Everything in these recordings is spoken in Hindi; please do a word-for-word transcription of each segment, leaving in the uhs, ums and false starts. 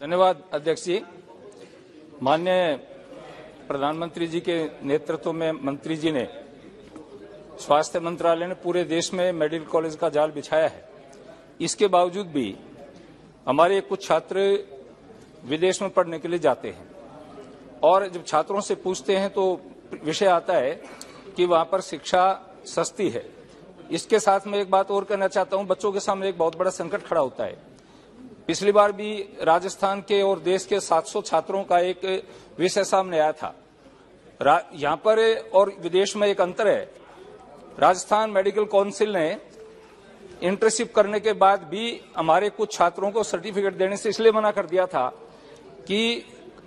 धन्यवाद अध्यक्ष जी। माननीय प्रधानमंत्री जी के नेतृत्व में मंत्री जी ने, स्वास्थ्य मंत्रालय ने पूरे देश में मेडिकल कॉलेज का जाल बिछाया है। इसके बावजूद भी हमारे कुछ छात्र विदेश में पढ़ने के लिए जाते हैं और जब छात्रों से पूछते हैं तो विषय आता है कि वहां पर शिक्षा सस्ती है। इसके साथ में एक बात और कहना चाहता हूं, बच्चों के सामने एक बहुत बड़ा संकट खड़ा होता है। पिछली बार भी राजस्थान के और देश के सात सौ छात्रों का एक विषय सामने आया था। यहां पर और विदेश में एक अंतर है। राजस्थान मेडिकल काउंसिल ने इंटर्नशिप करने के बाद भी हमारे कुछ छात्रों को सर्टिफिकेट देने से इसलिए मना कर दिया था कि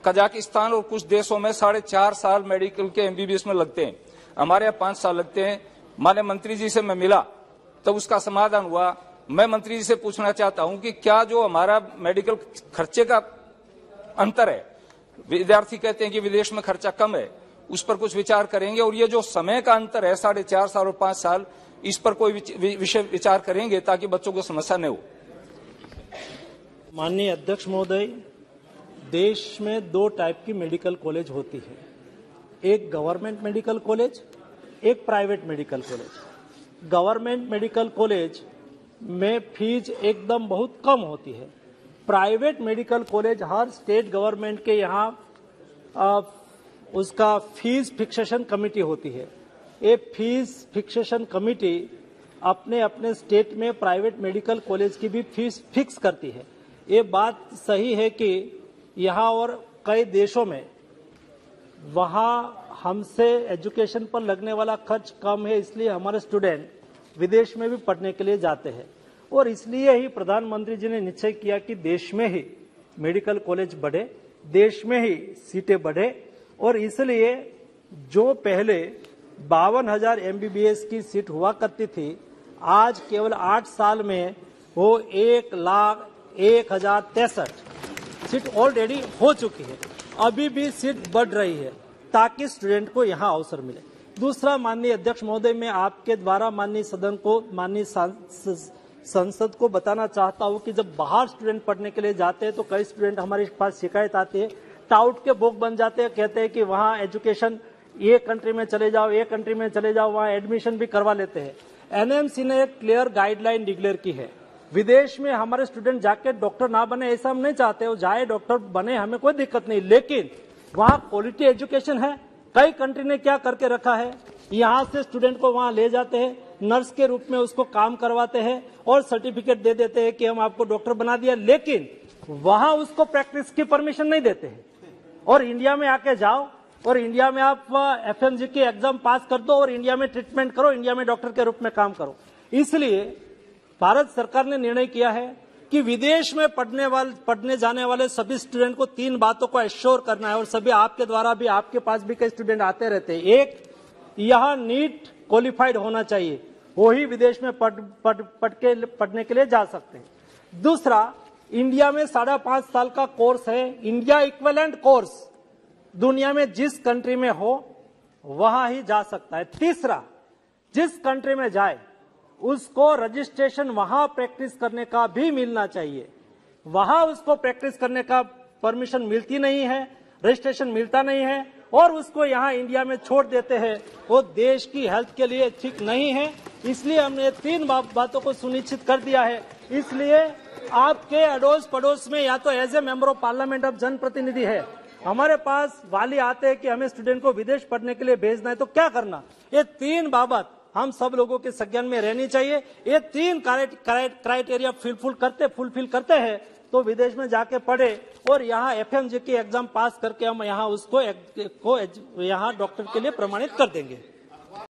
कजाकिस्तान और कुछ देशों में साढ़े चार साल मेडिकल के एमबीबीएस में लगते हैं, हमारे यहाँ पांच साल लगते हैं। माननीय मंत्री जी से मैं मिला तब तो उसका समाधान हुआ। मैं मंत्री जी से पूछना चाहता हूं कि क्या जो हमारा मेडिकल खर्चे का अंतर है, विद्यार्थी कहते हैं कि विदेश में खर्चा कम है, उस पर कुछ विचार करेंगे। और ये जो समय का अंतर है साढ़े चार साल और पांच साल, इस पर कोई विषय विचार करेंगे ताकि बच्चों को समस्या न हो। माननीय अध्यक्ष महोदय, देश में दो टाइप की मेडिकल कॉलेज होती है, एक गवर्नमेंट मेडिकल कॉलेज, एक private medical college. Government medical college में फीस एकदम बहुत कम होती है। प्राइवेट मेडिकल कॉलेज हर स्टेट गवर्नमेंट के यहाँ उसका फीस फिक्सेशन कमेटी होती है। ये फीस फिक्सेशन कमेटी अपने अपने स्टेट में प्राइवेट मेडिकल कॉलेज की भी फीस फिक्स करती है। ये बात सही है कि यहाँ और कई देशों में वहाँ हमसे एजुकेशन पर लगने वाला खर्च कम है, इसलिए हमारे स्टूडेंट विदेश में भी पढ़ने के लिए जाते हैं। और इसलिए ही प्रधानमंत्री जी ने निश्चय किया कि देश में ही मेडिकल कॉलेज बढ़े, देश में ही सीटें बढ़े। और इसलिए जो पहले बावन हजार एमबीबीएस की सीट हुआ करती थी, आज केवल आठ साल में वो एक लाख एक हजार तिरसठ सीट ऑलरेडी हो चुकी है। अभी भी सीट बढ़ रही है ताकि स्टूडेंट को यहाँ अवसर मिले। दूसरा, माननीय अध्यक्ष महोदय, मैं आपके द्वारा माननीय सदन को, माननीय संसद को बताना चाहता हूँ कि जब बाहर स्टूडेंट पढ़ने के लिए जाते हैं तो कई स्टूडेंट हमारे पास शिकायत आती है, टाउट के भोग बन जाते हैं। कहते हैं कि वहाँ एजुकेशन, ये कंट्री में चले जाओ, ये कंट्री में चले जाओ, वहाँ एडमिशन भी करवा लेते हैं। एनएमसी ने एक क्लियर गाइडलाइन डिक्लेयर की है। विदेश में हमारे स्टूडेंट जाके डॉक्टर ना बने ऐसा हम नहीं चाहते, वो जाए डॉक्टर बने, हमें कोई दिक्कत नहीं, लेकिन वहाँ क्वालिटी एजुकेशन है। कई कंट्री ने क्या करके रखा है, यहाँ से स्टूडेंट को वहाँ ले जाते हैं, नर्स के रूप में उसको काम करवाते हैं और सर्टिफिकेट दे देते हैं कि हम आपको डॉक्टर बना दिया, लेकिन वहाँ उसको प्रैक्टिस की परमिशन नहीं देते हैं। और इंडिया में आके जाओ और इंडिया में आप एफएमजी की एग्जाम पास कर दो और इंडिया में ट्रीटमेंट करो, इंडिया में डॉक्टर के रूप में काम करो। इसलिए भारत सरकार ने निर्णय किया है कि विदेश में पढ़ने वाले पढ़ने जाने वाले सभी स्टूडेंट को तीन बातों को एश्योर करना है। और सभी आपके द्वारा भी, आपके पास भी कई स्टूडेंट आते रहते हैं। एक, यहाँ नीट क्वालिफाइड होना चाहिए, वो ही विदेश में पढ़ पढ़ पढ़ के पढ़ने के लिए जा सकते हैं। दूसरा, इंडिया में साढ़े पांच साल का कोर्स है, इंडिया इक्वेलेंट कोर्स दुनिया में जिस कंट्री में हो वहां ही जा सकता है। तीसरा, जिस कंट्री में जाए उसको रजिस्ट्रेशन वहां प्रैक्टिस करने का भी मिलना चाहिए। वहां उसको प्रैक्टिस करने का परमिशन मिलती नहीं है, रजिस्ट्रेशन मिलता नहीं है और उसको यहाँ इंडिया में छोड़ देते हैं। वो देश की हेल्थ के लिए ठीक नहीं है। इसलिए हमने तीन बातों को सुनिश्चित कर दिया है। इसलिए आपके अड़ोस पड़ोस में या तो as a member of parliament आप जनप्रतिनिधि है, हमारे पास वाली आते हैं कि हमें स्टूडेंट को विदेश पढ़ने के लिए भेजना है तो क्या करना। ये तीन बाबत हम सब लोगों के संज्ञान में रहनी चाहिए। ये तीन क्राइटेरिया फुलफिल करते फुलफिल करते हैं तो विदेश में जाके पढ़े और यहाँ एफएमजी की एग्जाम पास करके हम यहाँ उसको यहाँ डॉक्टर के लिए प्रमाणित कर देंगे।